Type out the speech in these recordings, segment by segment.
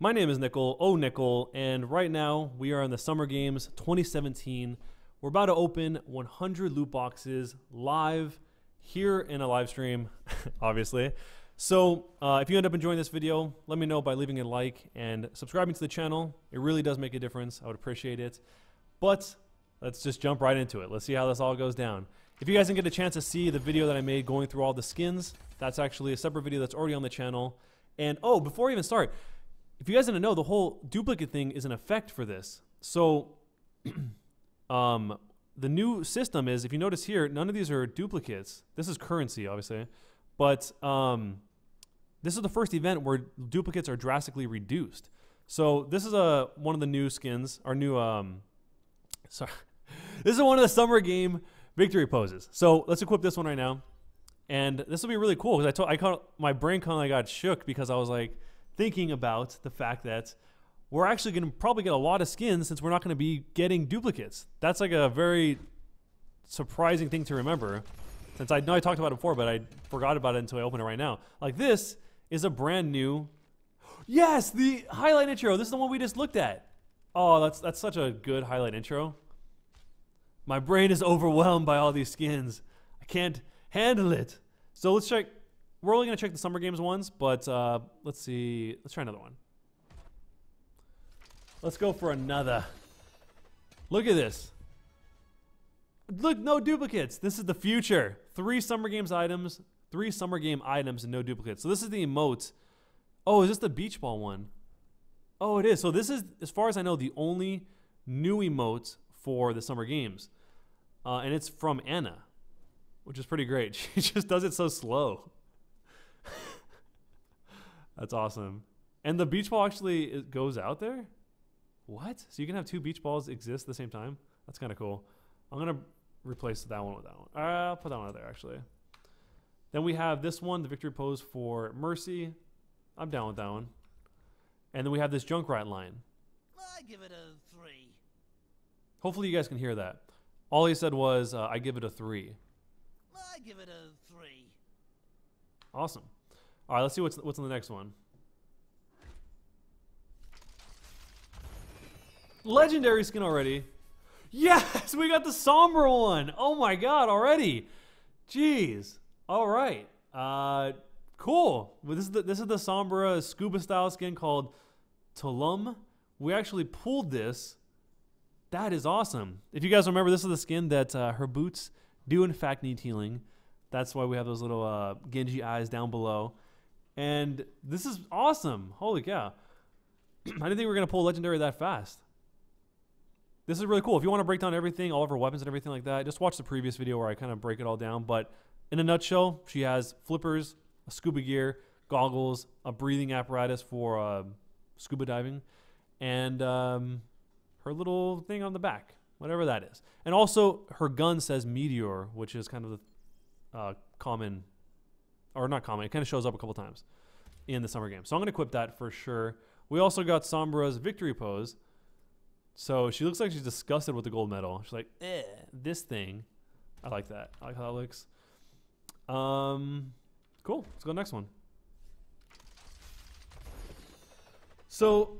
My name is Nickel, oh Nickel, and right now we are in the Summer Games 2017. We're about to open 100 loot boxes live here in a live stream, obviously. So if you end up enjoying this video, let me know by leaving a like and subscribing to the channel. It really does make a difference. I would appreciate it. But let's just jump right into it. Let's see how this all goes down. If you guys didn't get a chance to see the video that I made going through all the skins, that's actually a separate video that's already on the channel. And oh, before I even start, if you guys didn't know, the whole duplicate thing is an effect for this. So the new system is, if you notice here, none of these are duplicates. This is currency, obviously. But this is the first event where duplicates are drastically reduced. So this is one of the new skins, our new, sorry. This is one of the Summer Game victory poses. So let's equip this one right now. And this will be really cool because my brain kind of got shook because I was like, thinking about the fact that we're actually going to probably get a lot of skins since we're not going to be getting duplicates. That's like a very surprising thing to remember, since I know I talked about it before, but I forgot about it until I opened it right now. Like, this is a brand new, yes, the highlight intro. This is the one we just looked at. Oh, that's such a good highlight intro. My brain is overwhelmed by all these skins. I can't handle it. So let's check. We're only going to check the Summer Games ones, but let's see. Let's try another one. Let's go for another. Look at this. Look, no duplicates. This is the future. 3 Summer Games items, 3 Summer Game items, and no duplicates. So this is the emote. Oh, is this the beach ball one? Oh, it is. So this is, as far as I know, the only new emote for the Summer Games. And it's from Anna, which is pretty great. She just does it so slow. That's awesome. And the beach ball actually goes out there? What? So you can have 2 beach balls exist at the same time? That's kind of cool. I'm going to replace that one with that one. I'll put that one out there, actually. Then we have this one, the victory pose for Mercy. I'm down with that one. And then we have this Junkrat line. I give it a 3. Hopefully you guys can hear that. All he said was, I give it a 3. I give it a 3. Awesome. All right, let's see what's on the next one. Legendary skin already. Yes, we got the Sombra one. Oh my god, already. Jeez. All right. Cool. Well, this is the Sombra scuba style skin called Tulum. We actually pulled this. That is awesome. If you guys remember, this is the skin that her boots do in fact need healing. That's why we have those little Genji eyes down below. And this is awesome. Holy cow. I didn't think we were going to pull Legendary that fast. This is really cool. If you want to break down everything, all of her weapons and everything like that, just watch the previous video where I kind of break it all down. But in a nutshell, she has flippers, a scuba gear, goggles, a breathing apparatus for scuba diving, and her little thing on the back, whatever that is. And also, her gun says Meteor, which is kind of the common, or not common, it kind of shows up a couple times in the Summer Game. So I'm going to equip that for sure. We also got Sombra's victory pose. So she looks like she's disgusted with the gold medal. She's like, eh, this thing. I like that. I like how that looks. Cool. Let's go to the next one. So,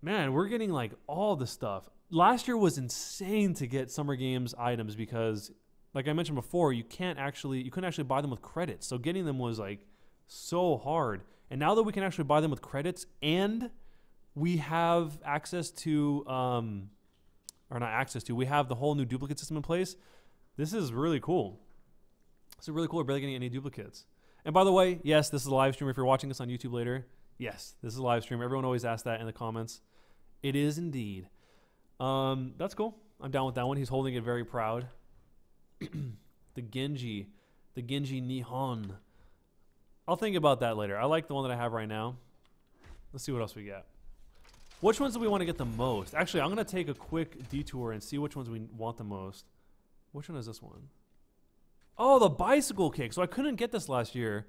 man, we're getting like all the stuff. Last year was insane to get Summer Games items because, like I mentioned before, you couldn't actually buy them with credits. So getting them was like so hard. And now that we can actually buy them with credits, and we have access to, we have the whole new duplicate system in place. This is really cool. This is really cool. We're barely getting any duplicates. And by the way, yes, this is a live stream. If you're watching this on YouTube later, yes, this is a live stream. Everyone always asks that in the comments. It is indeed. That's cool. I'm down with that one. He's holding it very proud. the Genji Nihon. I'll think about that later. I like the one that I have right now. Let's see what else we got. Which ones do we want to get the most? Actually, I'm going to take a quick detour and see which ones we want the most. Which one is this one? Oh, the bicycle kick. So I couldn't get this last year,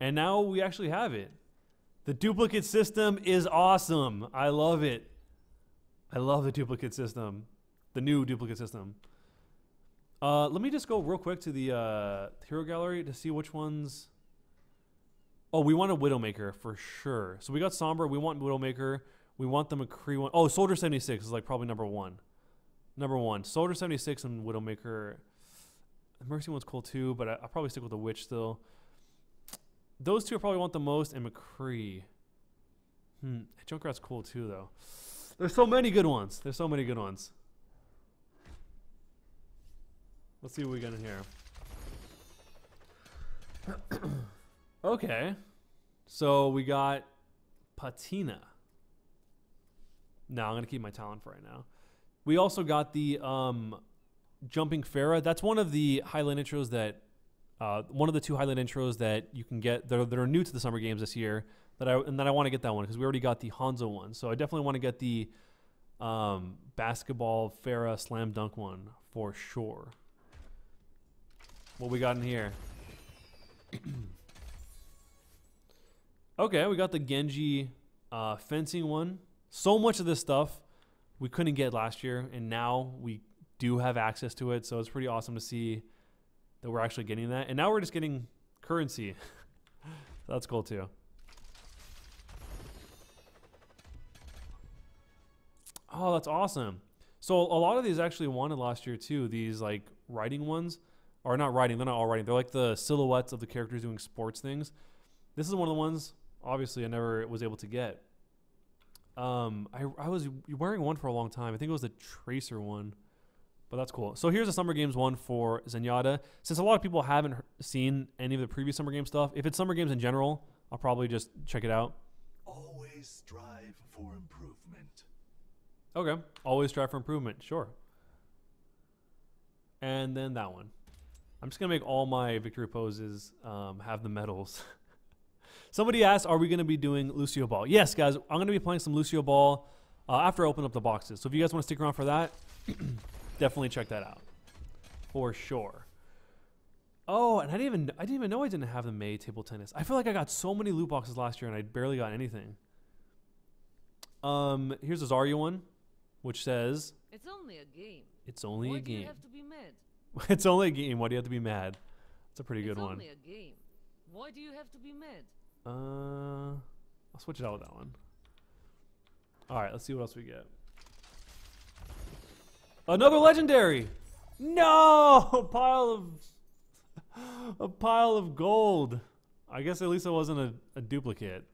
and now we actually have it. The duplicate system is awesome. I love it. I love the duplicate system, the new duplicate system. Let me just go real quick to the hero gallery to see which ones Oh, we want a Widowmaker for sure. So we got Sombra. We want Widowmaker. We want the McCree one. Oh, Soldier 76 is like probably number one. Number one. Soldier 76 and Widowmaker. The Mercy one's cool too, but I'll probably stick with the Witch still. Those two I probably want the most, and McCree. Junkrat's cool too, though. There's so many good ones. There's so many good ones. Let's see what we got in here. Okay. So we got Patina. No, I'm going to keep my Talent for right now. We also got the Jumping Pharah. That's one of the Highland intros that... one of the two Highland intros that you can get that are new to the Summer Games this year. And then I want to get that one because we already got the Hanzo one. So I definitely want to get the Basketball Pharah Slam Dunk one for sure. What we got in here? Okay, we got the Genji fencing one. So much of this stuff we couldn't get last year, and now we do have access to it. So it's pretty awesome to see that we're actually getting that. And now we're just getting currency. So that's cool too. Oh, that's awesome. So a lot of these actually wanted last year too. These like riding ones. Or not riding, they're not all riding. They're like the silhouettes of the characters doing sports things. This is one of the ones, obviously, I never was able to get. I was wearing one for a long time. I think it was the Tracer one. But that's cool. So here's a Summer Games one for Zenyatta. Since a lot of people haven't seen any of the previous Summer Games stuff, if it's Summer Games in general, I'll probably just check it out. Always strive for improvement. Okay, always strive for improvement, sure. And then that one. I'm just gonna make all my victory poses have the medals. Somebody asked, are we gonna be doing Lucio Ball? Yes, guys, I'm gonna be playing some Lucio Ball after I open up the boxes. So if you guys wanna stick around for that, definitely check that out, for sure. Oh, and I didn't even know I didn't have the May table tennis. I feel like I got so many loot boxes last year and I barely got anything. Here's a Zarya one, which says, "It's only a game. It's only a game. Why do you have to be mad? It's only a game. Why do you have to be mad?" That's a pretty good one. It's only a game. Why do you have to be mad? I'll switch it out with that one. All right, let's see what else we get. Another legendary. No, a pile of gold. I guess at least it wasn't a duplicate.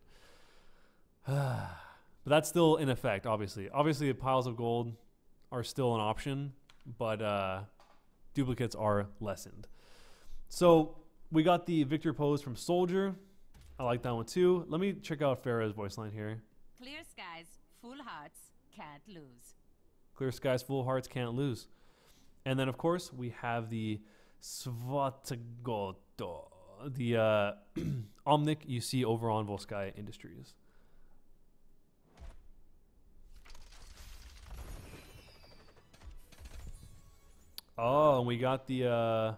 But that's still in effect, obviously. Obviously, piles of gold are still an option, but duplicates are lessened. So we got the victor pose from Soldier. I like that one too. Let me check out Pharah's voice line here. Clear skies, full hearts, can't lose. Clear skies, full hearts, can't lose. And then, of course, we have the Svatagoto, the Omnic you see over on Volskaya Industries. Oh, and we got the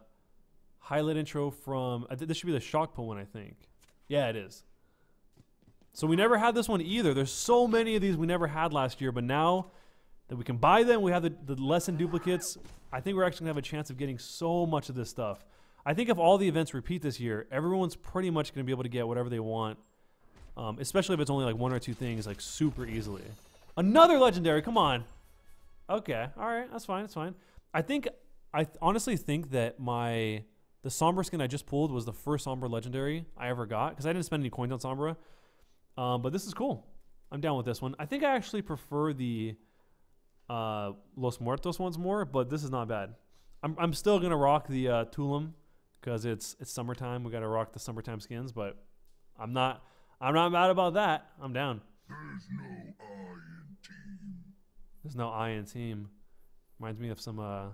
highlight intro from... this should be the Shockpo one, I think. Yeah, it is. So we never had this one either. There's so many of these we never had last year, but now that we can buy them, we have the lesson duplicates. I think we're actually going to have a chance of getting so much of this stuff. I think if all the events repeat this year, everyone's pretty much going to be able to get whatever they want, especially if it's only like one or two things, like super easily. Another legendary, come on. Okay, all right, that's fine, that's fine. I honestly think that the Sombra skin I just pulled was the first Sombra legendary I ever got because I didn't spend any coins on Sombra. But this is cool. I'm down with this one. I think I actually prefer the Los Muertos ones more, but this is not bad. I'm still gonna rock the Tulum because it's summertime. We gotta rock the summertime skins, but I'm not mad about that. I'm down. There's no I in team. There's no I in team. Reminds me of some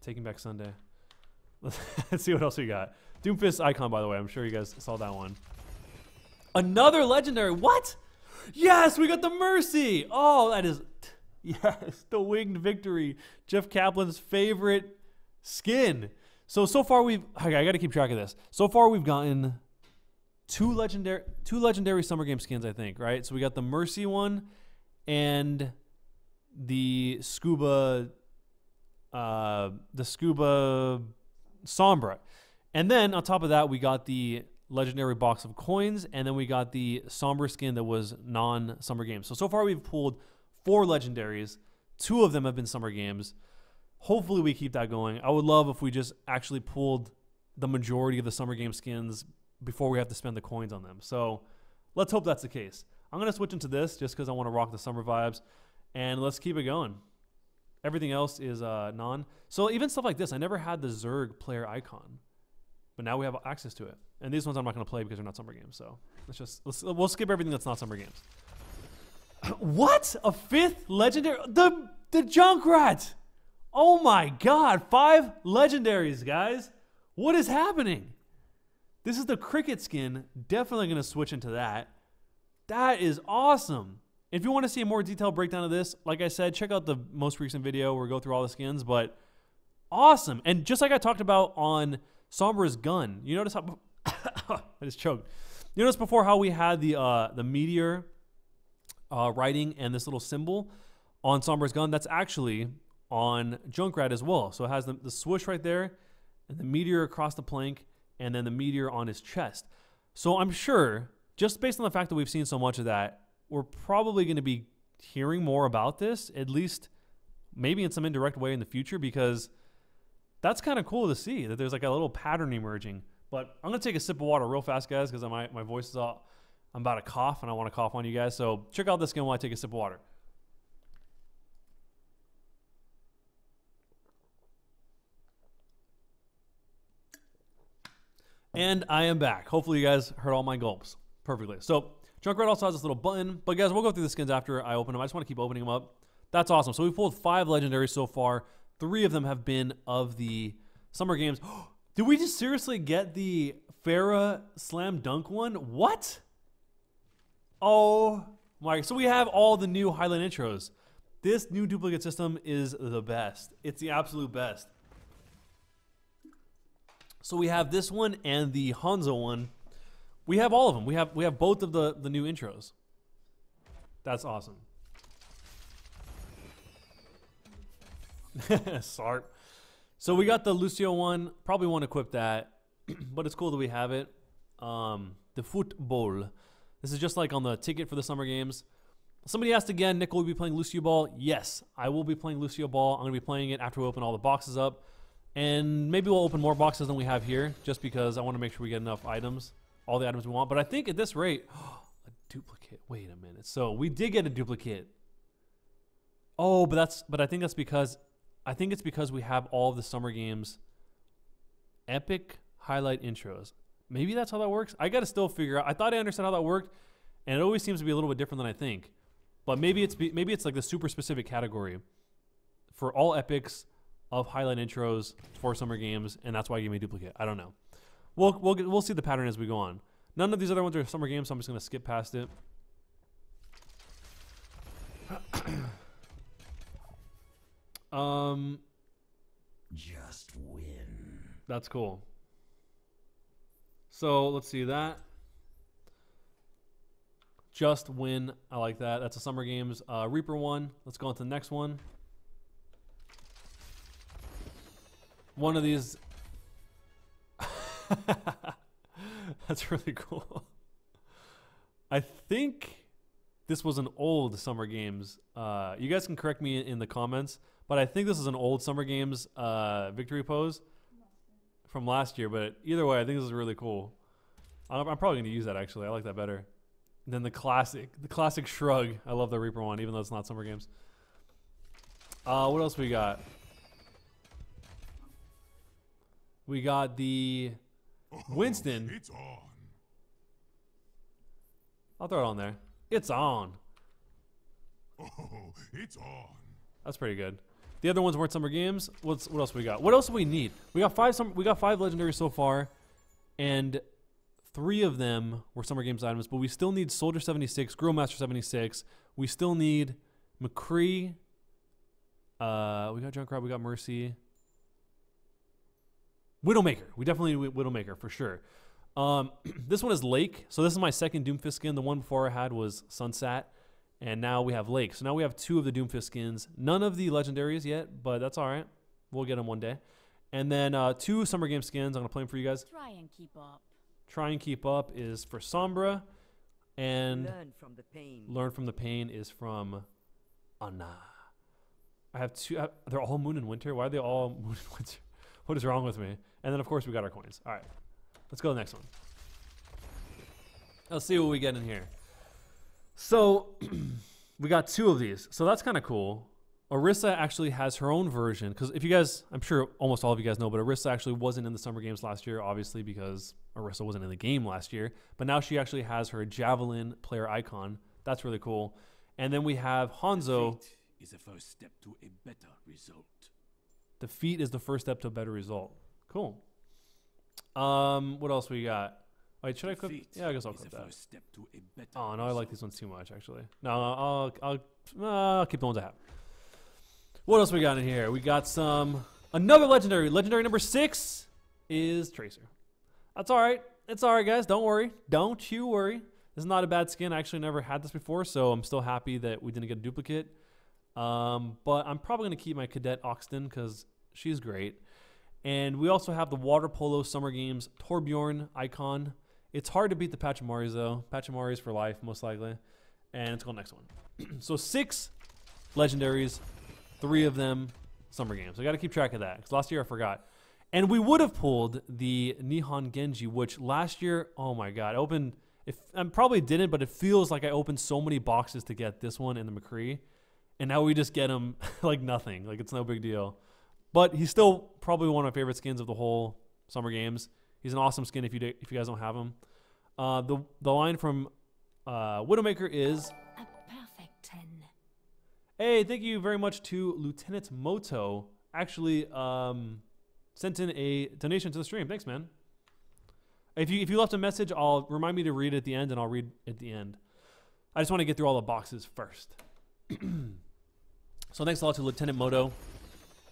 Taking Back Sunday. Let's see what else we got. Doomfist icon, by the way. I'm sure you guys saw that one. Another legendary. What? Yes, we got the Mercy. Oh, that is... Yes, the Winged Victory. Jeff Kaplan's favorite skin. So far we've... Okay, I got to keep track of this. So far we've gotten two legendary Summer Game skins, I think, right? So we got the Mercy one and... the scuba Sombra, and then on top of that we got the legendary box of coins, and then we got the Sombra skin that was non-Summer Games. So far we've pulled 4 legendaries. 2 of them have been Summer Games. Hopefully we keep that going. I would love if we just actually pulled the majority of the Summer Game skins before we have to spend the coins on them. So let's hope that's the case. I'm going to switch into this just because I want to rock the summer vibes, and let's keep it going. Everything else is non. So even stuff like this, I never had the Zerg player icon, but now we have access to it. And these ones I'm not going to play because they're not Summer Games. So we'll skip everything that's not Summer Games. What? A 5th legendary? The Junkrat! Oh my God, 5 legendaries, guys. What is happening? This is the Cricket skin. Definitely going to switch into that. That is awesome. If you want to see a more detailed breakdown of this, like I said, check out the most recent video where we go through all the skins, but awesome. And just like I talked about on Sombra's gun, you notice how I just choked. You notice before how we had the meteor writing and this little symbol on Sombra's gun? That's actually on Junkrat as well. So it has the swoosh right there and the meteor across the plank and then the meteor on his chest. So I'm sure, just based on the fact that we've seen so much of that, we're probably going to be hearing more about this, at least maybe in some indirect way in the future, because that's kind of cool to see that there's like a little pattern emerging. But I'm going to take a sip of water real fast, guys, because my voice is all, I'm about to cough and I want to cough on you guys. So check out this skin while I take a sip of water. And I am back. Hopefully you guys heard all my gulps perfectly. So Junkrat also has this little button, but guys, we'll go through the skins after I open them. I just want to keep opening them up. That's awesome. So we've pulled 5 legendaries so far. 3 of them have been of the Summer Games. Did we just seriously get the Pharah slam dunk one? What? Oh my. So we have all the new Highland intros. This new duplicate system is the best. It's the absolute best. So we have this one and the Hanzo one. We have all of them. We have both of the new intros. That's awesome. Sarp. So we got the Lucio one. Probably won't equip that, but it's cool that we have it. The football. This is just like on the ticket for the Summer Games. Somebody asked again, Nick, will you be playing Lucio Ball? Yes, I will be playing Lucio Ball. I'm going to be playing it after we open all the boxes up. And maybe we'll open more boxes than we have here, just because I want to make sure we get enough items. All the items we want, but I think at this rate, a duplicate. Wait a minute. So we did get a duplicate. Oh, but I think it's because we have all of the Summer Games epic highlight intros. Maybe that's how that works. I got to still figure out. I thought I understood how that worked, and it always seems to be a little bit different than I think. But maybe it's like the super specific category for all epics of highlight intros for Summer Games, and that's why I gave me a duplicate. I don't know. We'll see the pattern as we go on. None of these other ones are Summer Games, so I'm just going to skip past it. Just win. That's cool. So let's see that. Just win. I like that. That's a Summer Games Reaper one. Let's go on to the next one. One of these. That's really cool. I think this was an old Summer Games. You guys can correct me in the comments, but I think this is an old Summer Games victory pose from last year. But either way, I think this is really cool. I'm probably going to use that, actually. I like that better than the classic shrug. I love the Reaper one, even though it's not Summer Games. What else we got? We got the Winston. It's on. I'll throw it on there. It's on. Oh, it's on. That's pretty good. The other ones weren't Summer Games. What else we got? What else do we need? We got five legendaries so far, and 3 of them were Summer Games items. But we still need Soldier 76, Grillmaster 76. We still need McCree. We got Junkrat. We got Mercy. Widowmaker. We definitely need Widowmaker for sure. This one is Lake. So this is my second Doomfist skin. The one before I had was Sunset. And now we have Lake. So now we have 2 of the Doomfist skins. None of the legendaries yet, but that's all right. We'll get them one day. And then 2 Summer Game skins. I'm going to play them for you guys. Try and keep up. Try and keep up is for Sombra, and learn from the pain is from Anna. I have two. They're all moon and winter. Why are they all moon and winter? What is wrong with me? And then of course we got our coins. All right, let's go to the next one. Let's see what we get in here. So we got two of these. So that's kind of cool. Orisa actually has her own version, because if you guys, I'm sure almost all of you guys know, but Orisa actually wasn't in the Summer Games last year, obviously, because Orisa wasn't in the game last year. But now she actually has her Javelin player icon. That's really cool. And then we have Hanzo. Defeat is the first step to a better result. Defeat is the first step to a better result. Cool. What else we got? Wait, should I clip? Yeah, I guess I'll clip that. Step to a better oh, no, I like these ones too much, actually. No, I'll keep the ones I have. What else we got in here? We got some... Another legendary. Legendary number 6 is Tracer. That's all right. It's all right, guys. Don't worry. Don't you worry. This is not a bad skin. I actually never had this before, so I'm still happy that we didn't get a duplicate. But I'm probably going to keep my Cadet Oxton because she's great. And we also have the Water Polo Summer Games Torbjorn icon. It's hard to beat the Pachimaris, though. Pachimaris for life, most likely. And let's go next one. So 6 legendaries. 3 of them Summer Games. I got to keep track of that because last year I forgot. And we would have pulled the Nihon Genji, which last year, oh my god, I opened, I probably didn't, but it feels like I opened so many boxes to get this one and the McCree. And now we just get him like nothing. Like it's no big deal. But he's still probably one of my favorite skins of the whole Summer Games. He's an awesome skin if you guys don't have him. The line from Widowmaker is... Hey, thank you very much to Lieutenant Moto. Actually, sent in a donation to the stream. Thanks, man. If you left a message, I'll remind me to read it at the end, and I'll read at the end. I just want to get through all the boxes first. So thanks a lot to Lieutenant Moto.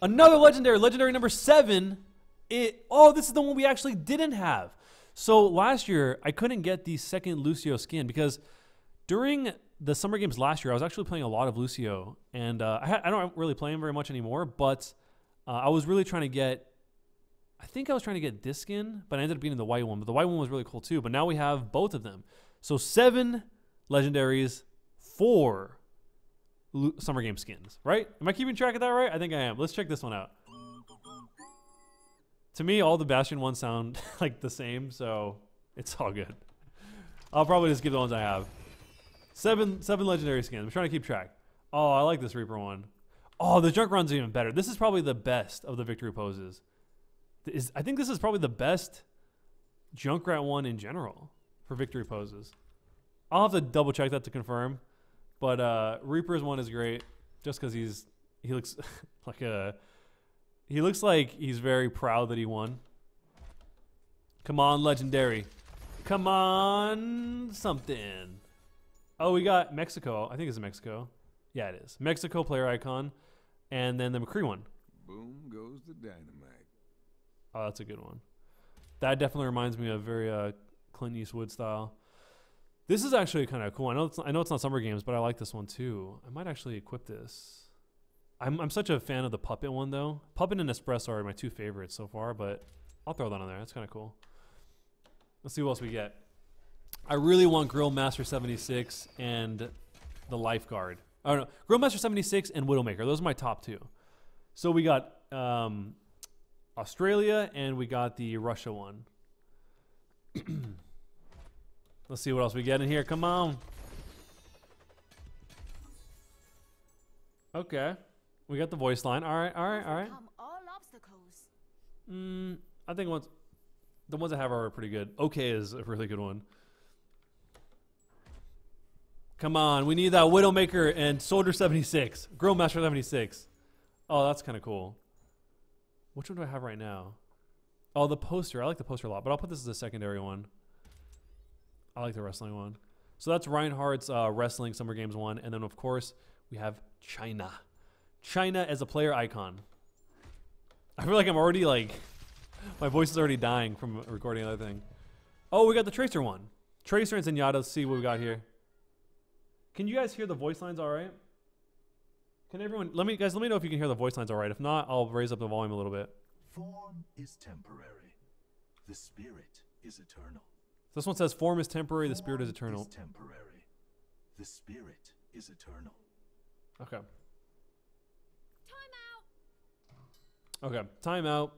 Another legendary, legendary number 7. Oh, this is the one we actually didn't have. So last year, I couldn't get the second Lucio skin because during the Summer Games last year, I was actually playing a lot of Lucio, and I don't really play him very much anymore, but I was really trying to get, I think I was trying to get this skin, but I ended up getting the white one, but the white one was really cool too, but now we have both of them. So 7 legendaries, 4 Summer Game skins, right? Am I keeping track of that right? I think I am. Let's check this one out. To me, all the Bastion ones sound like the same, so it's all good. I'll probably just give the ones I have. Seven legendary skins. I'm trying to keep track. Oh, I like this Reaper one. Oh, the Junkrat's even better. This is probably the best of the victory poses. I think this is probably the best Junkrat one in general for victory poses. I'll have to double check that to confirm. But Reaper's one is great, just because he looks like he's very proud that he won. Come on, legendary. Come on, something. Oh, we got Mexico. I think it's Mexico. Yeah, it is. Mexico player icon. And then the McCree one. Boom goes the dynamite. Oh, that's a good one. That definitely reminds me of very Clint Eastwood style. This is actually kind of cool. I know it's not Summer Games, but I like this one too. I might actually equip this. I'm such a fan of the Puppet one, though. Puppet and Espresso are my two favorites so far, but I'll throw that on there. That's kind of cool. Let's see what else we get. I really want Grillmaster 76 and the Lifeguard. Oh no, Grillmaster 76 and Widowmaker. Those are my top two. So we got Australia and we got the Russia one. Let's see what else we get in here. Come on. Okay. We got the voice line. All right. I think the ones I have are pretty good. Okay is a really good one. Come on, we need that Widowmaker and Soldier 76. Grillmaster 76. Oh, that's kind of cool. Which one do I have right now? Oh, the poster. I like the poster a lot, but I'll put this as a secondary one. I like the wrestling one. So that's Reinhardt's Wrestling Summer Games one. And then, of course, we have China. China as a player icon. I feel like I'm already, like, my voice is already dying from recording another thing. Oh, we got the Tracer one. Tracer and Zenyatta. Let's see what we got here. Can you guys hear the voice lines all right? Can everyone, let me know if you can hear the voice lines all right. If not, I'll raise up the volume a little bit. Form is temporary. The spirit is eternal. this one says, form is temporary, the spirit is eternal. Is temporary. The spirit is eternal. Okay. Time out. Okay, time out.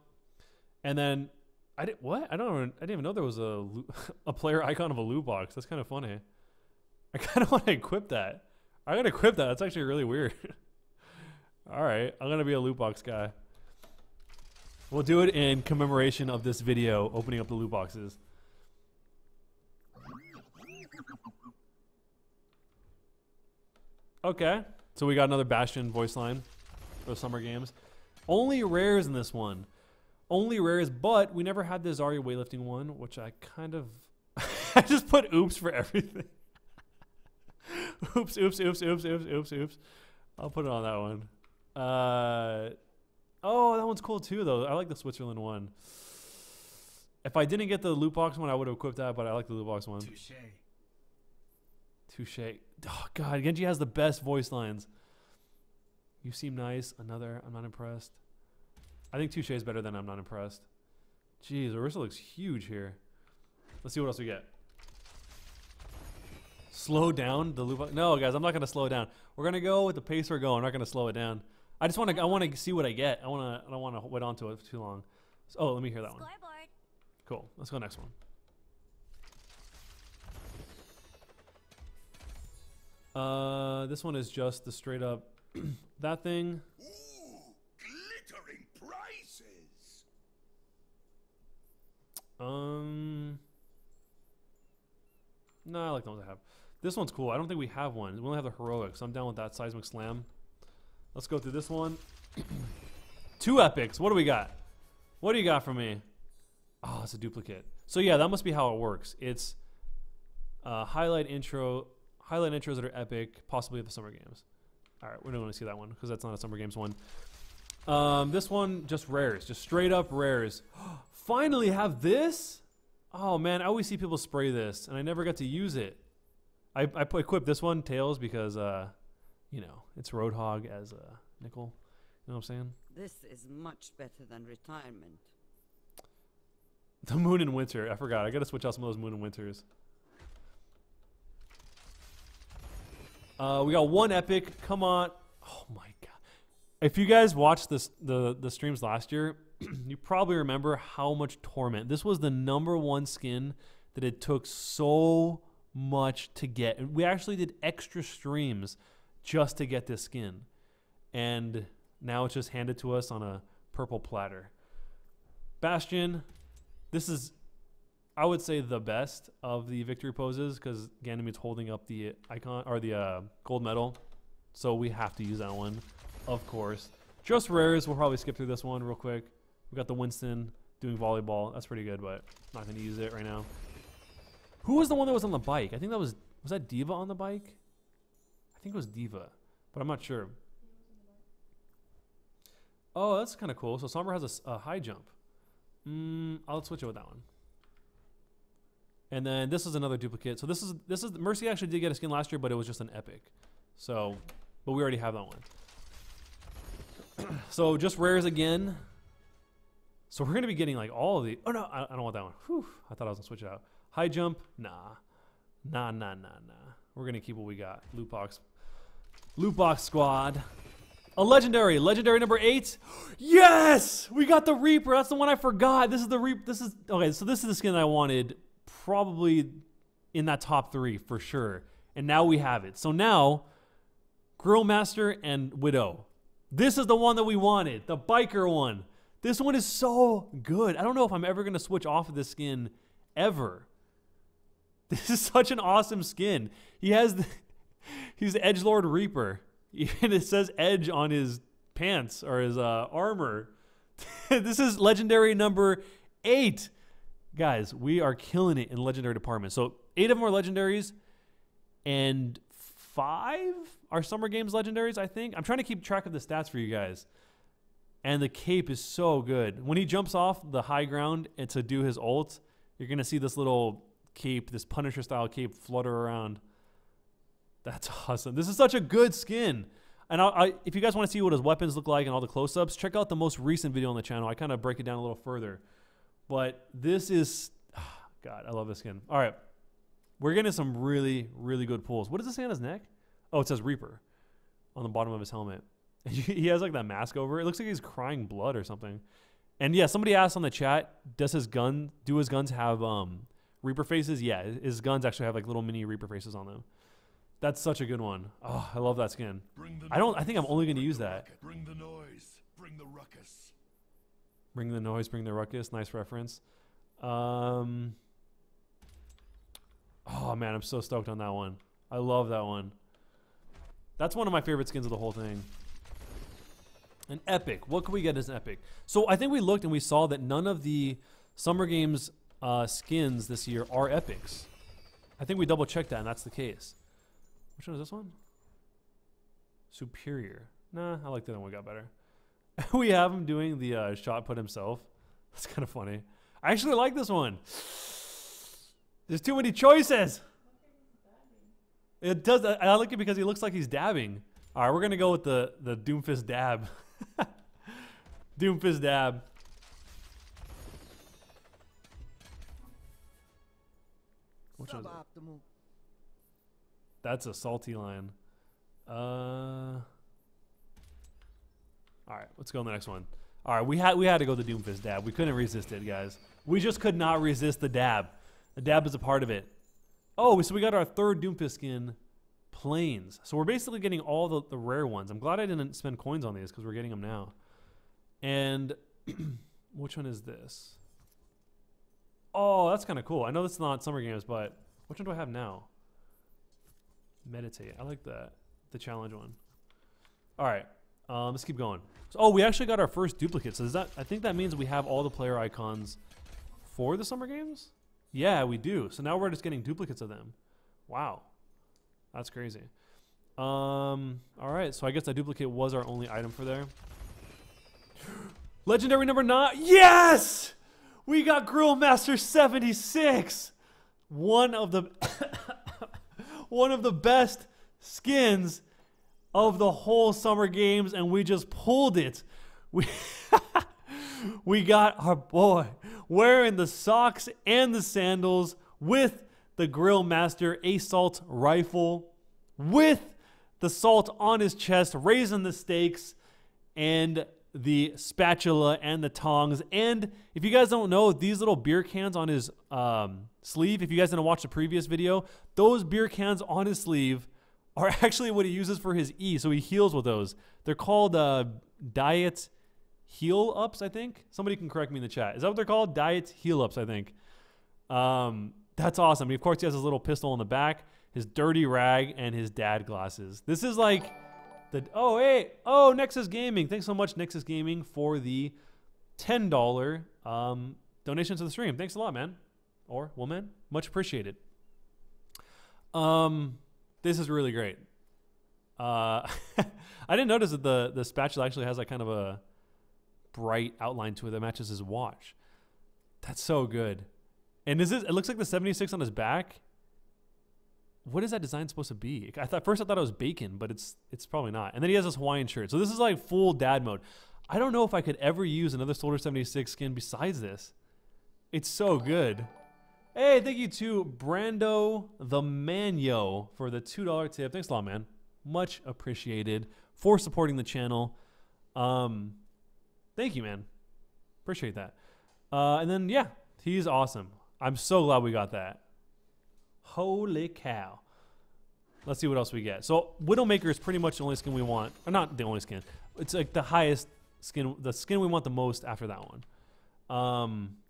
And then I did what? I didn't even know there was a player icon of a loot box. That's kind of funny. I kind of want to equip that. I'm going to equip that. That's actually really weird. All right, I'm going to be a loot box guy. We'll do it in commemoration of this video opening up the loot boxes. Okay, so we got another Bastion voice line for Summer Games. Only rares in this one. Only rares, but we never had the Zarya weightlifting one, which I kind of... I just put oops for everything. Oops, oops, oops, oops, oops, oops, oops. I'll put it on that one. Oh, that one's cool too, though. I like the Switzerland one. If I didn't get the loot box one, I would have equipped that, but I like the loot box one. Touche. Touche. Oh, God. Genji has the best voice lines. You seem nice. Another. I'm not impressed. I think Touche is better than I'm not impressed. Jeez, Orisa looks huge here. Let's see what else we get. Slow down the loot box. No, guys, I'm not going to slow it down. We're going to go with the pace we're going. I'm not going to slow it down. I just want to. I want to see what I get. I don't want to wait on to it for too long. So, oh, let me hear that one. Scoreboard. Cool. Let's go next one. This one is just the straight up that thing. Ooh, glittering prizes. No, I like the ones I have. This one's cool. I don't think we have one. We only have the heroic, so I'm down with that seismic slam. Let's go through this one. 2 epics. What do we got? What do you got for me? Oh, it's a duplicate. So yeah, that must be how it works. It's highlight intros that are epic, possibly at the Summer Games. All right, we don't want to see that one because that's not a Summer Games one. This one, just rares, just straight up rares. Finally have this? Oh man, I always see people spray this, and I never got to use it. I equipped this one, Tails, because... you know, it's Roadhog as a nickel. You know what I'm saying? This is much better than retirement. The moon in winter. I forgot. I got to switch out some of those moon and winters. We got 1 epic. Come on. Oh, my God. If you guys watched this, the streams last year, you probably remember how much torment. This was the #1 skin that it took so much to get. We actually did extra streams just to get this skin, and now it's just handed to us on a purple platter. Bastion, this is, I would say, the best of the victory poses because Ganymede's holding up the icon or the gold medal, so we have to use that one, of course. Just rares, we'll probably skip through this one real quick. We got the Winston doing volleyball. That's pretty good, but not gonna use it right now. Who was the one that was on the bike? I think that was that D.Va on the bike? I think it was D.Va, but I'm not sure. Oh, that's kind of cool. So Sombra has a high jump. I'll switch it with that one. And then this is another duplicate. So this is Mercy actually did get a skin last year, but it was just an epic. So, but we already have that one. So just rares again. So we're gonna be getting like all of the. Oh no, I don't want that one. Whew, I thought I was gonna switch it out. High jump, nah, nah, nah, nah, nah. We're gonna keep what we got. Loot box. Loot box squad. A legendary. Legendary #8. Yes! We got the Reaper. That's the one I forgot. This is the Reaper. This is... Okay, so this is the skin I wanted probably in that top 3 for sure. And now we have it. So now, Grillmaster and Widow. This is the one that we wanted. The biker one. This one is so good. I don't know if I'm ever gonna switch off of this skin ever. This is such an awesome skin. He has the... He's the Edgelord Reaper. And it says Edge on his pants or his armor. This is legendary #8. Guys, we are killing it in the legendary department. So 8 of them are legendaries and 5 are Summer Games legendaries, I think. I'm trying to keep track of the stats for you guys. And the cape is so good. When he jumps off the high ground and to do his ult, you're going to see this little... cape, this Punisher style cape, flutter around. That's awesome. This is such a good skin. And if you guys want to see what his weapons look like and all the close-ups, check out the most recent video on the channel. I kind of break it down a little further, but this is God, I love this skin. All right. We're getting some really, really good pulls. What is this on his neck? Oh, it says Reaper on the bottom of his helmet. He has like that mask over. It looks like he's crying blood or something. And yeah, somebody asked on the chat, do his guns have Reaper faces? Yeah, his guns actually have like little mini Reaper faces on them. That's such a good one. Oh, I love that skin. I think I'm only going to use that. Bring the noise, bring the ruckus. Bring the noise, bring the ruckus. Nice reference. Oh man, I'm so stoked on that one. I love that one. That's one of my favorite skins of the whole thing. An epic. What can we get as an epic? So I think we looked and we saw that none of the Summer Games skins this year are epics. I think we double checked that and that's the case. Which one is this one? Superior. Nah, I like that one. We got better. We have him doing the shot put himself. That's kind of funny. I actually like this one. There's too many choices. It does. I like it because he looks like he's dabbing. All right, we're gonna go with the Doomfist dab. Doomfist dab. Which one? That's a salty line. All right, let's go on the next one. All right, we had to go the Doomfist dab. We couldn't resist it, guys. We just could not resist the dab. The dab is a part of it. Oh, so we got our third Doomfist skin, Plains. So we're basically getting all the rare ones. I'm glad I didn't spend coins on these because we're getting them now. And which one is this? Oh, that's kind of cool. I know that's not Summer Games, but which one do I have now? Meditate. I like that. The challenge one. All right. Let's keep going. So, oh, we actually got our first duplicate. So I think that means we have all the player icons for the Summer Games? Yeah, we do. So now we're just getting duplicates of them. Wow. That's crazy. All right. So I guess that duplicate was our only item for there. Legendary number 9. Yes! We got Grillmaster 76. One of the... one of the best skins of the whole Summer Games, and we just pulled it. We got our boy wearing the socks and the sandals with the Grillmaster assault rifle, with the salt on his chest, raising the stakes, and the spatula and the tongs. And if you guys don't know, these little beer cans on his sleeve, if you guys didn't watch the previous video, those beer cans on his sleeve are actually what he uses for his E, so he heals with those. They're called Diet Heal-Ups, I think. Somebody can correct me in the chat. Is that what they're called? Diet Heal-Ups, I think. That's awesome. I mean, of course, he has his little pistol on the back, his dirty rag, and his dad glasses. This is like... oh, hey, oh, Nexus Gaming. Thanks so much, Nexus Gaming, for the $10 donation to the stream. Thanks a lot, man. Or woman. Much appreciated. This is really great. I didn't notice that the spatula actually has like kind of a bright outline to it that matches his watch. That's so good. And it looks like the 76 on his back. What is that design supposed to be? First I thought it was bacon, but it's probably not. And then he has this Hawaiian shirt. So this is like full dad mode. I don't know if I could ever use another Soldier 76 skin besides this. It's so good. Hey, thank you to Brando the Manyo for the $2 tip. Thanks a lot, man. Much appreciated for supporting the channel. Thank you, man. Appreciate that. And then, yeah, he's awesome. I'm so glad we got that. Holy cow. Let's see what else we get. So Widowmaker is pretty much the only skin we want. Or not the only skin. It's like the highest skin, the skin we want the most after that one.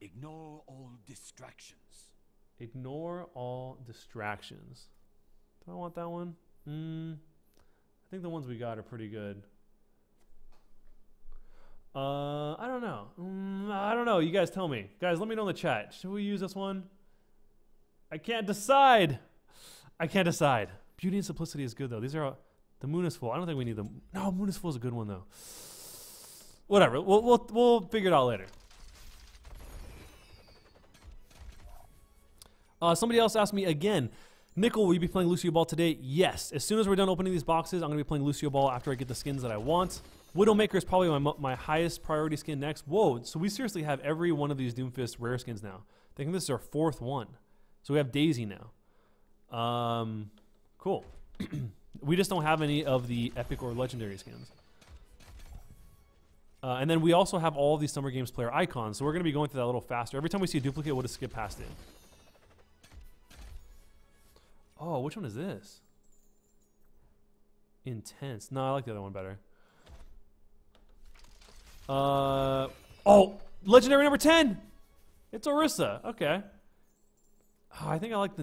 Ignore all distractions. Ignore all distractions. Do I want that one? I think the ones we got are pretty good. I don't know. I don't know. You guys tell me. Guys, let me know in the chat. Should we use this one? I can't decide. I can't decide. Beauty and Simplicity is good, though. These are all, the Moon is Full. I don't think we need them. No, Moon is Full is a good one, though. Whatever. We'll figure it out later. Somebody else asked me again, Nickel, will you be playing Lucio Ball today? Yes. As soon as we're done opening these boxes, I'm going to be playing Lucio Ball after I get the skins that I want. Widowmaker is probably my highest priority skin next. Whoa, so we seriously have every one of these Doomfist rare skins now. I think this is our fourth one. So we have Daisy now. Cool. We just don't have any of the epic or legendary skins. And then we also have all these Summer Games player icons, so we're going to be going through that a little faster. Every time we see a duplicate, we'll just skip past it. Oh, which one is this? Intense. No, I like the other one better. Oh, legendary number 10! It's Orisa. Okay. Oh, I think I like the...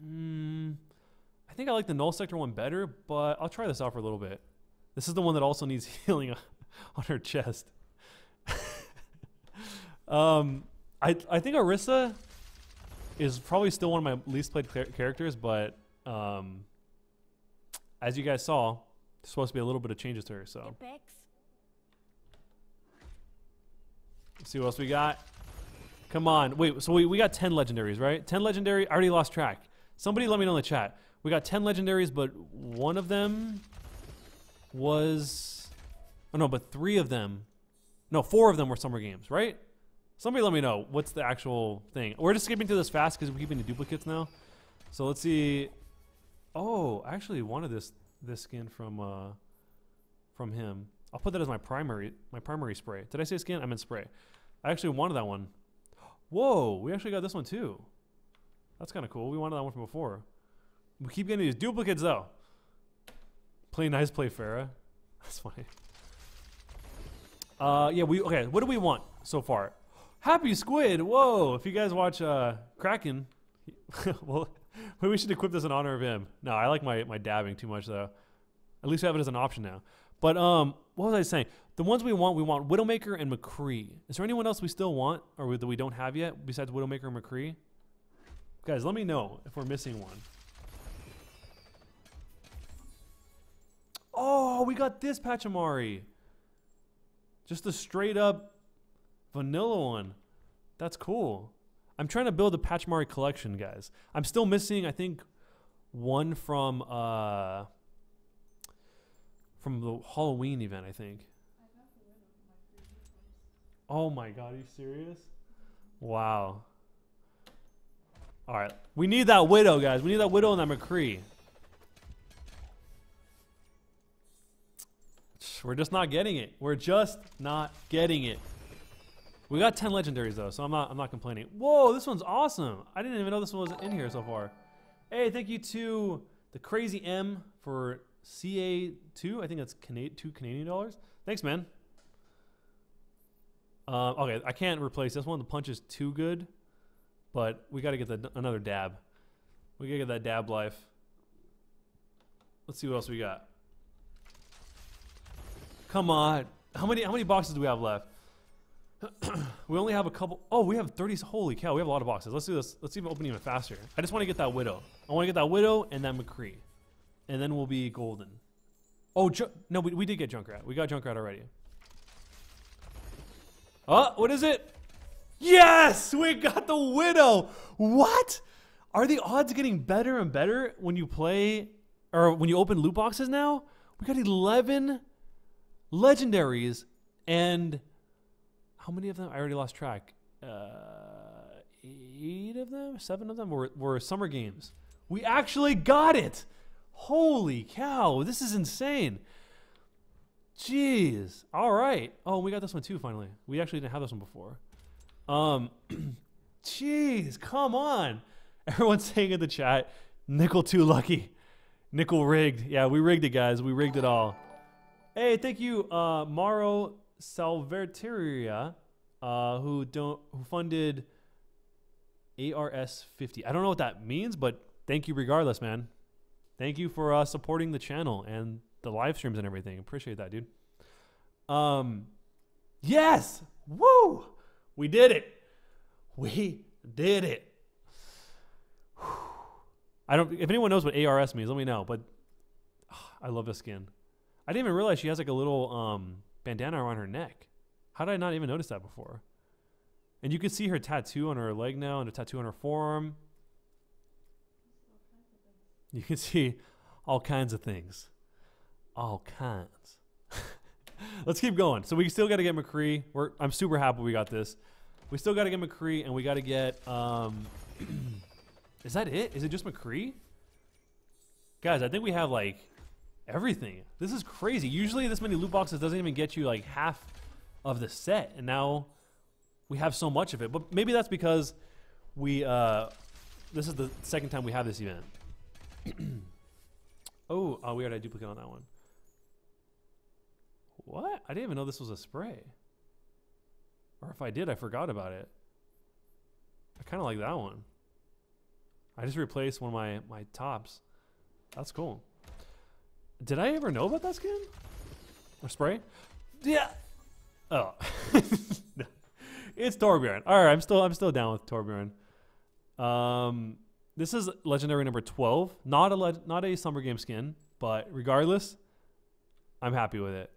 I think I like the Null Sector one better, but I'll try this out for a little bit. This is the one that also needs healing on her chest. I think Orisa is probably still one of my least played characters, but as you guys saw, there's supposed to be a little bit of changes to her. So let's see what else we got. Come on. Wait, so we got 10 legendaries, right? 10 legendary. I already lost track. Somebody let me know in the chat. We got 10 legendaries, but one of them was... Oh, no, but three of them, no, four of them were Summer Games, right? Somebody let me know what's the actual thing. We're just skipping through this fast because we're keeping the duplicates now. So let's see. Oh, I actually wanted this skin from him. I'll put that as my primary spray. Did I say skin? I meant spray. I actually wanted that one. Whoa, we actually got this one too. That's kind of cool. We wanted that one from before. We keep getting these duplicates though. Play nice, play Pharah. That's funny. Yeah, okay, what do we want so far? Happy Squid, whoa, if you guys watch Kraken, well, we should equip this in honor of him. No, I like my dabbing too much though. At least we have it as an option now. But what was I saying? The ones we want Widowmaker and McCree. Is there anyone else we still want or that we don't have yet besides Widowmaker and McCree? Guys, let me know if we're missing one. Oh, we got this Pachimari. Just the straight up vanilla one. That's cool. I'm trying to build a Pachimari collection, guys. I'm still missing, I think, one from the Halloween event, I think. Oh my god, are you serious? Wow. All right, we need that Widow, guys. We need that Widow and that McCree. We're just not getting it. We're just not getting it. We got 10 legendaries though, so I'm not complaining. Whoa, this one's awesome. I didn't even know this one was in here so far. Hey, thank you to the Crazy M for CA2. I think that's $2 Canadian. Thanks, man. Okay, I can't replace this one. The punch is too good, but we got to get another dab. We got to get that dab life. Let's see what else we got. Come on. How many boxes do we have left? We only have a couple. Oh, we have 30. Holy cow, we have a lot of boxes. Let's do this. Let's even open even faster. I just want to get that Widow. I want to get that Widow and that McCree. And then we'll be golden. Oh, no, we did get Junkrat. We got Junkrat already. Oh, what is it? Yes! We got the Widow! What? Are the odds getting better and better when you play or when you open loot boxes now? We got 11 legendaries, and how many of them? I already lost track. 8 of them? 7 of them were Summer Games. We actually got it! Holy cow, this is insane. Jeez. All right. Oh, we got this one too, finally. We actually didn't have this one before. Jeez, come on. Everyone's saying in the chat, nickel too lucky. Nickel rigged. Yeah, we rigged it, guys. We rigged it all. Hey, thank you, Mauro Salverteria, who funded ARS50. I don't know what that means, but thank you regardless, man. Thank you for supporting the channel and the live streams and everything. Appreciate that, dude. Yes, woo, we did it. We did it. Whew. I don't. If anyone knows what ARS means, let me know. But oh, I love this skin. I didn't even realize she has like a little bandana around her neck. How did I not even notice that before? And you can see her tattoo on her leg now and a tattoo on her forearm. You can see all kinds of things. All kinds. Let's keep going. So we still got to get McCree. I'm super happy we got this. We still got to get McCree, and we got to get... Is that it? Is it just McCree? Guys, I think we have, like, everything. This is crazy. Usually this many loot boxes doesn't even get you, like, half of the set. And now we have so much of it. But maybe that's because we... this is the second time we have this event. Oh, we already had a duplicate on that one. What? I didn't even know this was a spray. Or if I did, I forgot about it. I kind of like that one. I just replaced one of my tops. That's cool. Did I ever know about that skin? Or spray? Yeah. Oh. It's Torbjorn. All right, I'm still down with Torbjorn. This is legendary number 12. Not a Summer Game skin, but regardless, I'm happy with it.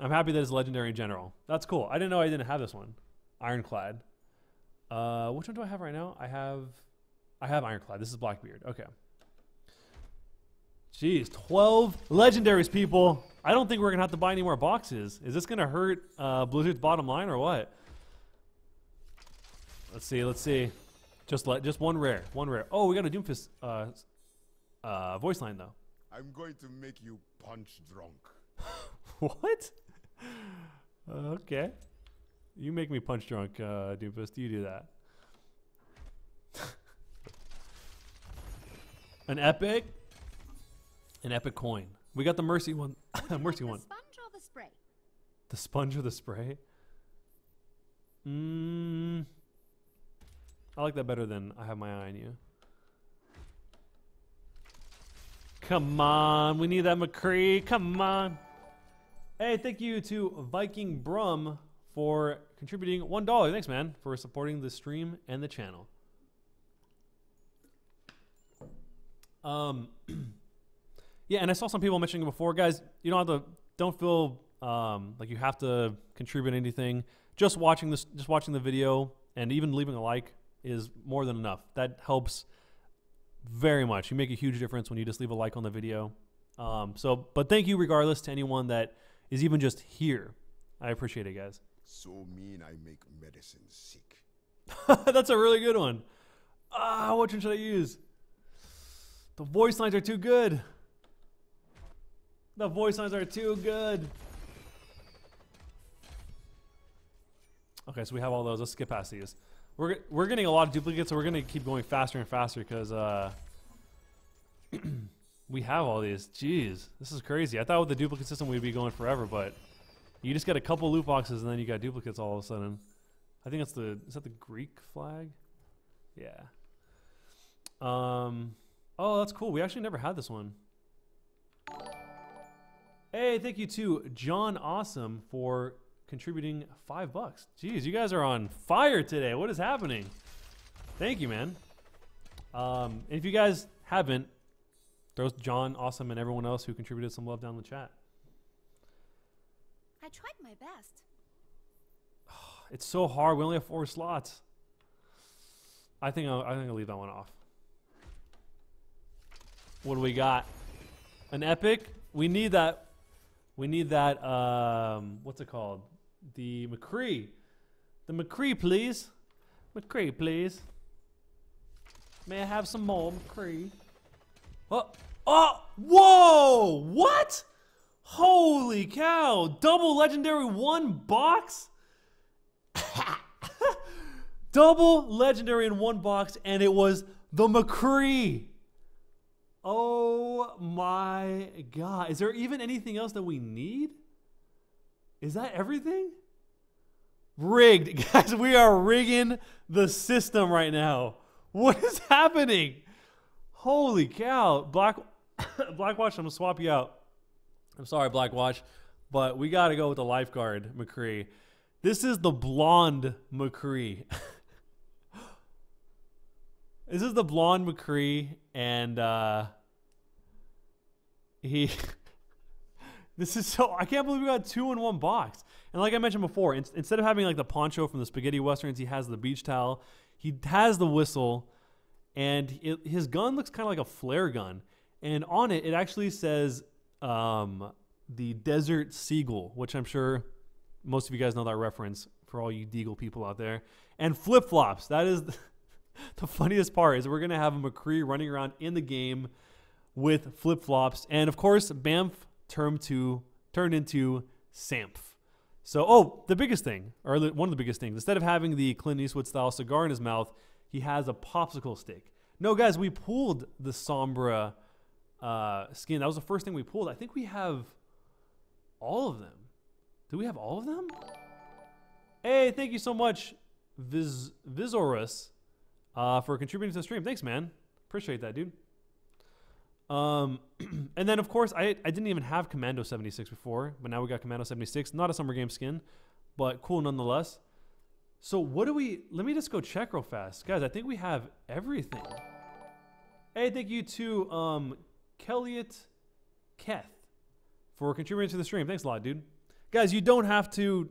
I'm happy that it's legendary in general. That's cool. I didn't know I didn't have this one. Ironclad. Which one do I have right now? I have Ironclad. This is Blackbeard. Okay. Jeez, 12 legendaries, people. I don't think we're gonna have to buy any more boxes. Is this gonna hurt Blizzard's bottom line or what? Let's see. Just one rare. Oh, we got a Doomfist voice line though. I'm going to make you punch drunk. What? Okay. You make me punch drunk, Doomfist. You do that. An epic coin. We got the Mercy one. Mercy one. The sponge or the spray? The sponge or the spray? I like that better than I have my eye on you. Come on, we need that McCree. Come on. Hey, thank you to Viking Brum for contributing $1. Thanks, man, for supporting the stream and the channel. Yeah, and I saw some people mentioning before, guys. You don't feel like you have to contribute anything. Just watching the video, and even leaving a like is more than enough. That helps very much. You make a huge difference when you just leave a like on the video. But thank you regardless to anyone that is even just here. I appreciate it, guys. So mean I make medicine sick. That's a really good one. Which one should I use? The voice lines are too good. The voice lines are too good. Okay, so we have all those. Let's skip past these. We're getting a lot of duplicates, so we're going to keep going faster and faster because we have all these. Jeez, this is crazy. I thought with the duplicate system we'd be going forever, but you just got a couple loot boxes and then you got duplicates all of a sudden. I think that's is that the Greek flag? Yeah. Oh, that's cool. We actually never had this one. Hey, thank you to John Awesome for contributing $5. Jeez, you guys are on fire today. What is happening? Thank you, man. If you guys haven't, throw John Awesome and everyone else who contributed some love down in the chat. I tried my best. It's so hard. We only have 4 slots. I think I'll leave that one off. What do we got? An epic. We need that. What's it called? The McCree. The McCree, please. McCree, please. May I have some more McCree? Oh! Whoa! What? Holy cow! Double legendary 1 box? Double legendary in 1 box, and it was the McCree! Oh my god. Is there even anything else that we need? Is that everything? Rigged. Guys, we are rigging the system right now. What is happening? Holy cow. Blackwatch, I'm going to swap you out. I'm sorry, Blackwatch, but we got to go with the Lifeguard McCree. This is the blonde McCree. This is the blonde McCree, and this is so... I can't believe we got 2 in 1 box. And like I mentioned before, instead of having like the poncho from the Spaghetti Westerns, he has the beach towel, he has the whistle, and his gun looks kind of like a flare gun. And on it, it actually says the Desert Seagull, which I'm sure most of you guys know that reference for all you Deagle people out there. And flip-flops. That is the funniest part is we're going to have a McCree running around in the game with flip-flops. And, of course, Bamf turned into Sampf. So, oh, the biggest thing, or one of the biggest things, instead of having the Clint Eastwood-style cigar in his mouth, he has a popsicle stick. No, guys, we pulled the Sombra skin. That was the first thing we pulled. I think we have all of them. Do we have all of them? Hey, thank you so much, Vizorus, for contributing to the stream. Thanks, man. Appreciate that, dude. And then, of course, I didn't even have Commando 76 before, but now we got Commando 76. Not a Summer Game skin, but cool nonetheless. So what do we... Let me just go check real fast. Guys, I think we have everything. Hey, thank you to Kelliot Keth for contributing to the stream. Thanks a lot, dude. Guys, you don't have to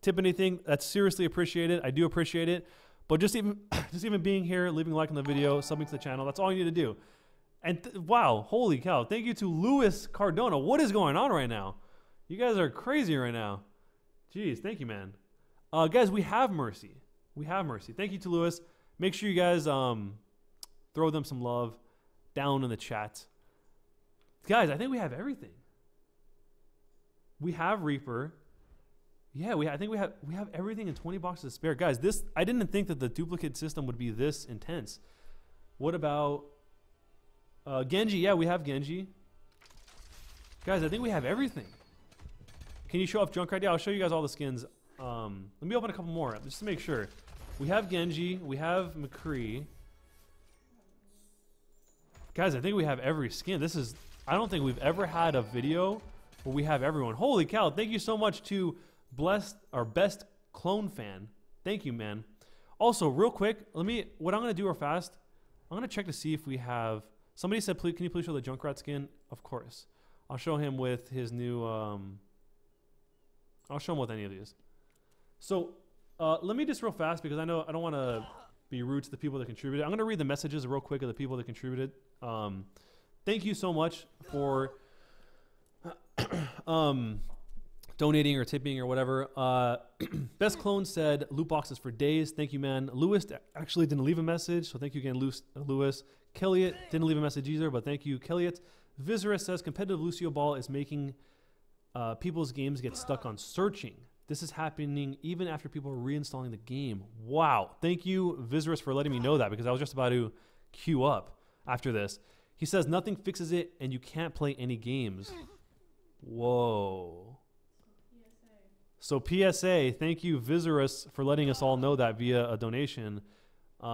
tip anything. That's seriously appreciated. I do appreciate it. But just even being here, leaving a like on the video, subbing to the channel, that's all you need to do. And wow, holy cow. Thank you to Luis Cardona. What is going on right now? You guys are crazy right now. Jeez, thank you, man. Guys, we have Mercy. We have Mercy. Thank you to Luis. Make sure you guys throw them some love down in the chat. Guys, I think we have everything. We have Reaper. Yeah, I think we have everything in 20 boxes to spare. Guys, this I didn't think that the duplicate system would be this intense. What about Genji? Yeah, we have Genji. Guys, I think we have everything. Can you show off Junkrat? Yeah, I'll show you guys all the skins. Let me open a couple more just to make sure. We have Genji, we have McCree. Guys, I think we have every skin. This is, I don't think we've ever had a video where we have everyone. Holy cow, thank you so much to Blessed, our best clone fan. Thank you, man. Also, real quick, what I'm going to do real fast, I'm going to check to see if we have, somebody said, please, can you please show the Junkrat skin? Of course. I'll show him with his new, I'll show him with any of these. So let me just real fast, because I know I don't want to be rude to the people that contributed. I'm going to read the messages real quick of the people that contributed. Thank you so much for donating or tipping or whatever. Best Clone said loot boxes for days. Thank you, man. Lewis actually didn't leave a message, so thank you again, Lewis. Kelliot didn't leave a message either, but thank you, Kelliot. Vizera says competitive Lucio Ball is making people's games get stuck on searching. This is happening even after people are reinstalling the game. Wow. Thank you, Vizorus, for letting me know that, because I was just about to queue up after this. He says nothing fixes it and you can't play any games. Whoa. So PSA, thank you, Vizorus, for letting us all know that via a donation,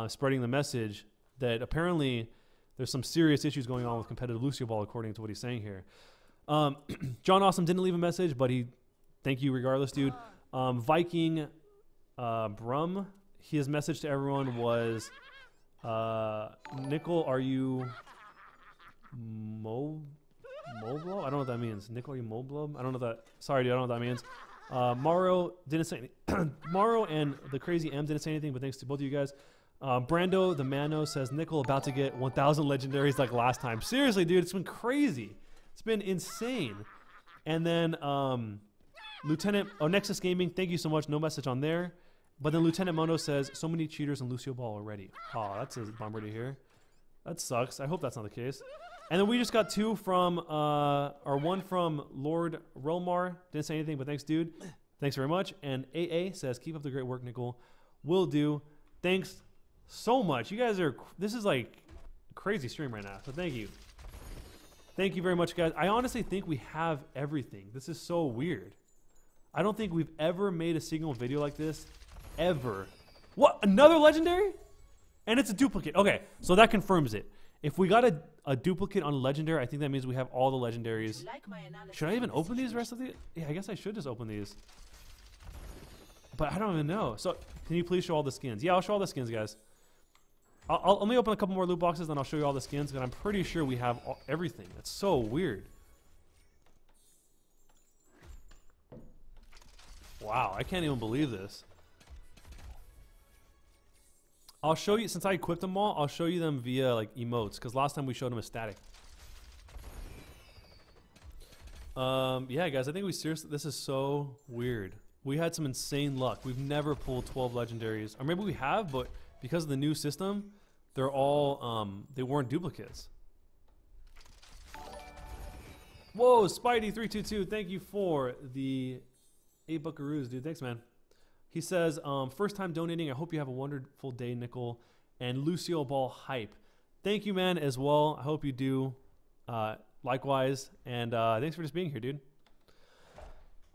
spreading the message that apparently there's some serious issues going on with competitive Lucio Ball, according to what he's saying here. John Awesome didn't leave a message, but he... Thank you regardless, dude. Viking Brum, his message to everyone was, Nickel, are you Moblo? I don't know what that means. Nickel, are you Moblo? I don't know that. Sorry, dude, I don't know what that means. Morrow didn't say anything. Morrow and the crazy M didn't say anything, but thanks to both of you guys. Brando the Mano says, Nickel about to get 1,000 legendaries like last time. Seriously, dude, it's been crazy. It's been insane. And then... Lieutenant Nexus Gaming, thank you so much. No message on there. But then Lieutenant Mono says, so many cheaters in Lucio Ball already. Oh, that's a bummer to hear. That sucks. I hope that's not the case. And then we just got two from, or one from Lord Relmar. Didn't say anything, but thanks, dude. Thanks very much. And AA says, keep up the great work, Nickel. Will do. Thanks so much. You guys are, this is like a crazy stream right now. So thank you. Thank you very much, guys. I honestly think we have everything. This is so weird. I don't think we've ever made a single video like this, ever. What, another legendary? And it's a duplicate. Okay, so that confirms it. If we got a duplicate on a legendary, I think that means we have all the legendaries. Like should I even open these rest of the? Yeah, I guess I should just open these. But I don't even know. So can you please show all the skins? Yeah, I'll show all the skins, guys. I'll only open a couple more loot boxes, then I'll show you all the skins, and I'm pretty sure we have everything. That's so weird. Wow, I can't even believe this. I'll show you, since I equipped them all, I'll show you them via like emotes, because last time we showed them a static. Yeah, guys, I think we seriously, this is so weird. we had some insane luck. We've never pulled 12 legendaries, or maybe we have, but because of the new system, they're all they weren't duplicates. Whoa, Spidey322, thank you for the 8 buckaroos, dude. Thanks, man. He says, first time donating, I hope you have a wonderful day, Nickel. And Lucio Ball Hype, thank you, man, as well. I hope you do likewise. And thanks for just being here, dude.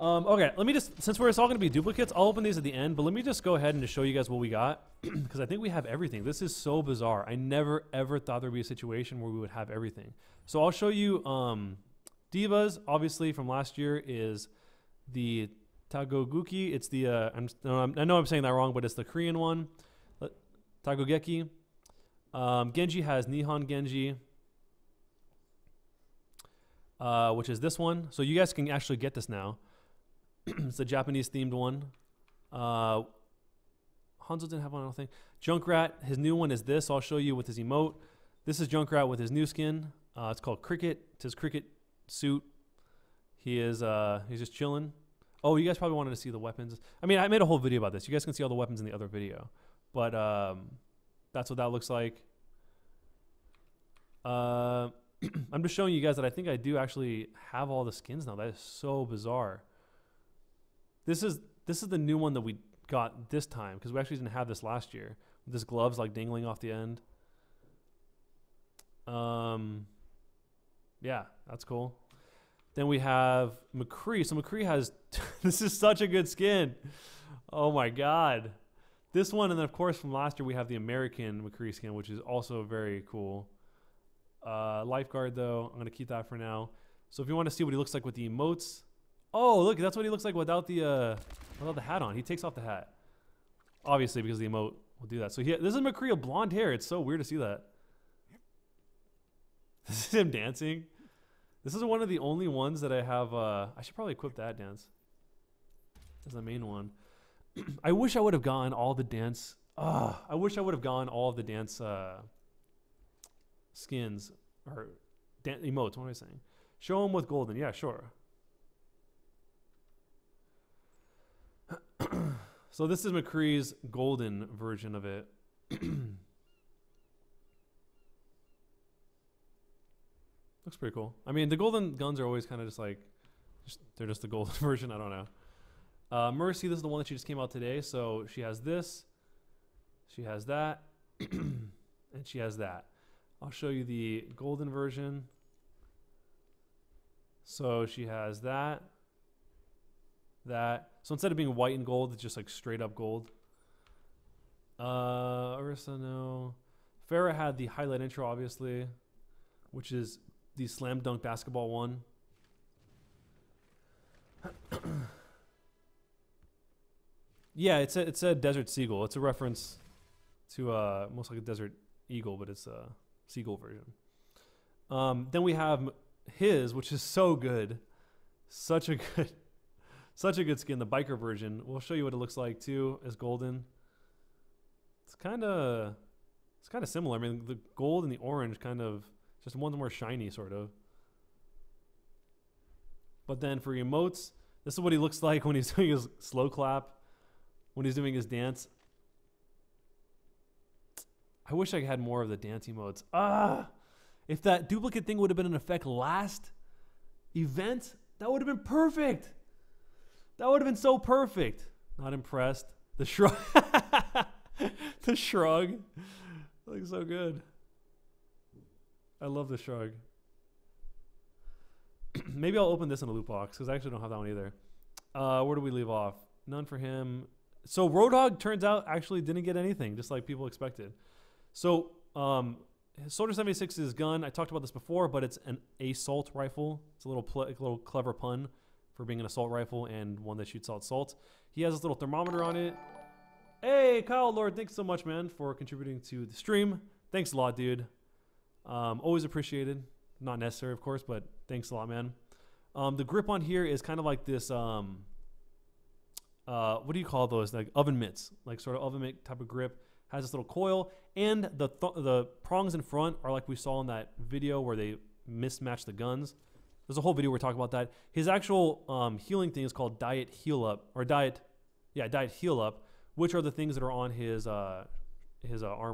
Okay, let me just, since we're all going to be duplicates, I'll open these at the end, but let me just go ahead and just show you guys what we got, because I think we have everything. This is so bizarre. I never, ever thought there would be a situation where we would have everything. So I'll show you D.Va's, obviously, from last year is the Tagoguki. It's the, I know I'm saying that wrong, but it's the Korean one, Tagogeki. Genji has Nihon Genji, which is this one. So you guys can actually get this now. It's a Japanese-themed one. Hanzo didn't have one, I don't think. Junkrat, his new one is this. I'll show you with his emote. This is Junkrat with his new skin. It's called Cricket. It's his Cricket suit. He is he's just chilling. Oh, you guys probably wanted to see the weapons. I mean, I made a whole video about this. You guys can see all the weapons in the other video. But that's what that looks like. I'm just showing you guys that I think I do actually have all the skins now. That is so bizarre. This is the new one that we got this time, because we actually didn't have this last year. With this gloves like dangling off the end. Yeah, that's cool. Then we have McCree. So McCree has this is such a good skin. Oh my god. This one, and then of course from last year we have the American McCree skin, which is also very cool. Lifeguard though, I'm gonna keep that for now. So if you want to see what he looks like with the emotes, oh look, that's what he looks like without the hat on. He takes off the hat, obviously, because the emote will do that. So this is McCree with blonde hair. It's so weird to see that. This is him dancing. This is one of the only ones that I have. I should probably equip that dance. That's the main one. I wish I would have gotten all the dance. I wish I would have gotten all the dance. Skins or emotes, what am I saying? Show them with golden, yeah, sure. So this is McCree's golden version of it. Looks pretty cool. I mean, the golden guns are always kind of just like, they're just the golden version, I don't know. Mercy, this is the one that she just came out today, so she has this, she has that, and she has that. I'll show you the golden version. So she has that. That. So instead of being white and gold, it's just like straight up gold. Orisa, no. Pharah had the highlight intro, obviously, which is the slam dunk basketball one. Yeah, it's a Desert Seagull. It's a reference to most like a Desert Eagle, but it's a Seagull version. Then we have his, which is so good, such a good skin, the biker version. We'll show you what it looks like too, as golden. It's kind of similar. I mean, the gold and the orange kind of, just one's more shiny sort of. But then for emotes, this is what he looks like when he's doing his slow clap, when he's doing his dance. I wish I had more of the dance emotes. If that duplicate thing would have been in effect last event, that would have been perfect. That would have been so perfect. Not impressed. The shrug. The shrug. Looks so good. I love the shrug. Maybe I'll open this in a loot box, because I actually don't have that one either. Where do we leave off? None for him. So Roadhog, turns out, actually didn't get anything, just like people expected. So, Soldier 76's gun, I talked about this before, but it's an assault rifle. It's a little clever pun for being an assault rifle and one that shoots out salt. He has this little thermometer on it. Hey, Kyle Lord, thanks so much, man, for contributing to the stream. Thanks a lot, dude. Always appreciated. Not necessary, of course, but thanks a lot, man. The grip on here is kind of like this, what do you call those? Like oven mitts, like sort of oven mitt type of grip. Has this little coil, and the prongs in front are like we saw in that video where they mismatch the guns. There's a whole video where we talk about that. His actual healing thing is called Diet Heal-Up, or Diet Heal-Up, which are the things that are on his arm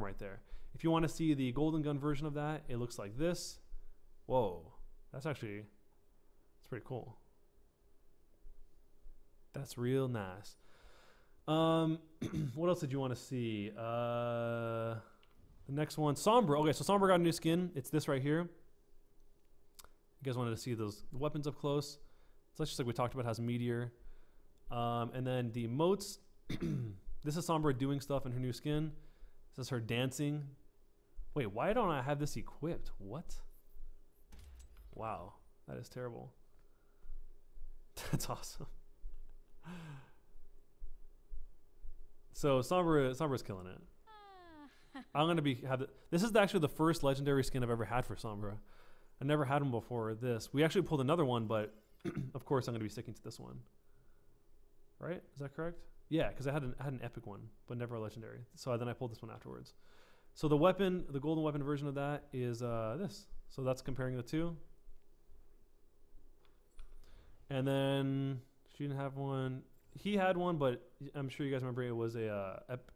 right there. If you want to see the golden gun version of that, it looks like this. Whoa, that's actually, that's pretty cool. That's real nice. What else did you want to see? The next one, Sombra. Okay, so Sombra got a new skin. It's this right here. You guys wanted to see those weapons up close. So that's just like we talked about, has Meteor. And then the emotes. This is Sombra doing stuff in her new skin. This is her dancing. Wait, why don't I have this equipped? What? Wow, that is terrible. That's awesome. So Sombra's killing it. I'm gonna this is actually the first legendary skin I've ever had for Sombra. I never had one before this. We actually pulled another one, but of course I'm gonna be sticking to this one. Right? Is that correct? Yeah, because I had an epic one, but never a legendary. So then I pulled this one afterwards. So the weapon, the golden weapon version of that is this. So that's comparing the two. And then she didn't have one. He had one, but I'm sure you guys remember it was an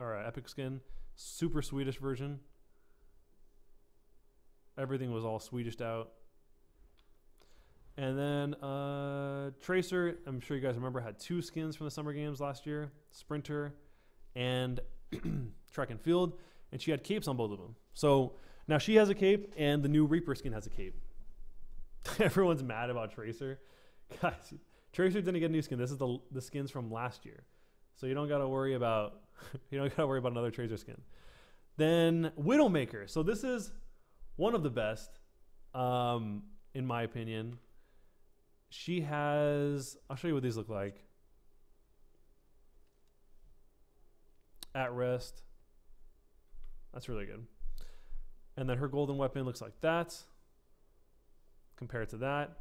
epic skin, super Swedish version. Everything was all Swedished out. And then Tracer, I'm sure you guys remember, had two skins from the Summer Games last year, Sprinter and Track and Field, and she had capes on both of them. So now she has a cape, and the new Reaper skin has a cape. Everyone's mad about Tracer. Guys, Tracer didn't get a new skin. This is the skins from last year, so you don't gotta worry about another Tracer skin. Then Widowmaker. So this is one of the best, in my opinion. She has, I'll show you what these look like. At rest. That's really good. And then her golden weapon looks like that compared to that.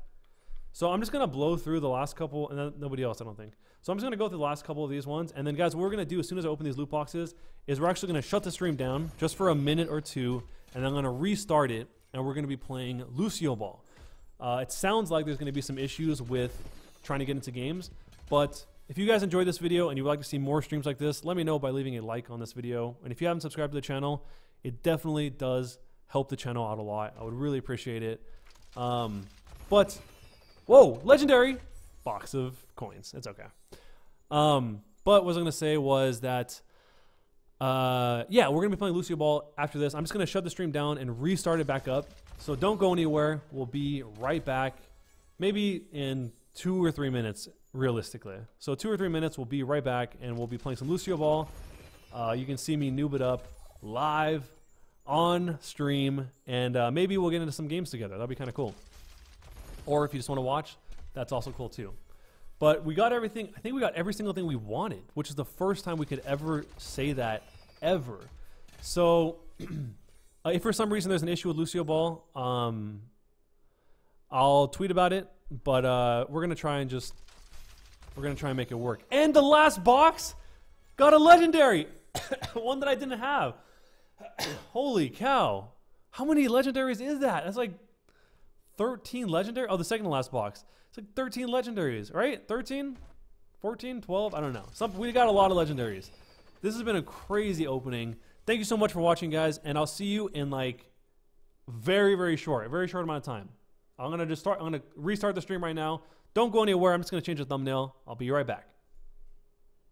So I'm just going to blow through the last couple, and then nobody else, I don't think. So I'm just going to go through the last couple of these ones. And then, guys, what we're going to do as soon as I open these loot boxes is we're actually going to shut the stream down just for a minute or two, and I'm going to restart it, and we're going to be playing Lucio Ball. It sounds like there's going to be some issues with trying to get into games, but if you guys enjoyed this video and you would like to see more streams like this, let me know by leaving a like on this video. And if you haven't subscribed to the channel, it definitely does help the channel out a lot. I would really appreciate it. But, whoa, legendary box of coins. It's okay. But what I was going to say was that, yeah, we're going to be playing Lucio Ball after this. I'm just going to shut the stream down and restart it back up. So don't go anywhere. We'll be right back, maybe in 2 or 3 minutes, realistically. So 2 or 3 minutes, we'll be right back, and we'll be playing some Lucio Ball. You can see me noob it up live on stream, and maybe we'll get into some games together. That'll be kind of cool. Or if you just want to watch, that's also cool too. But we got everything. I think we got every single thing we wanted, which is the first time we could ever say that, ever. So if for some reason there's an issue with Lucio Ball, I'll tweet about it. But we're gonna try and make it work. And the last box got a legendary, one that I didn't have. Holy cow! How many legendaries is that? That's like 13 legendary. Oh, the second to last box. It's like 13 legendaries, right? 13, 14, 12, I don't know. We got a lot of legendaries. This has been a crazy opening. Thank you so much for watching, guys, and I'll see you in like a very short amount of time. I'm gonna restart the stream right now. Don't go anywhere. I'm just gonna change the thumbnail. I'll be right back.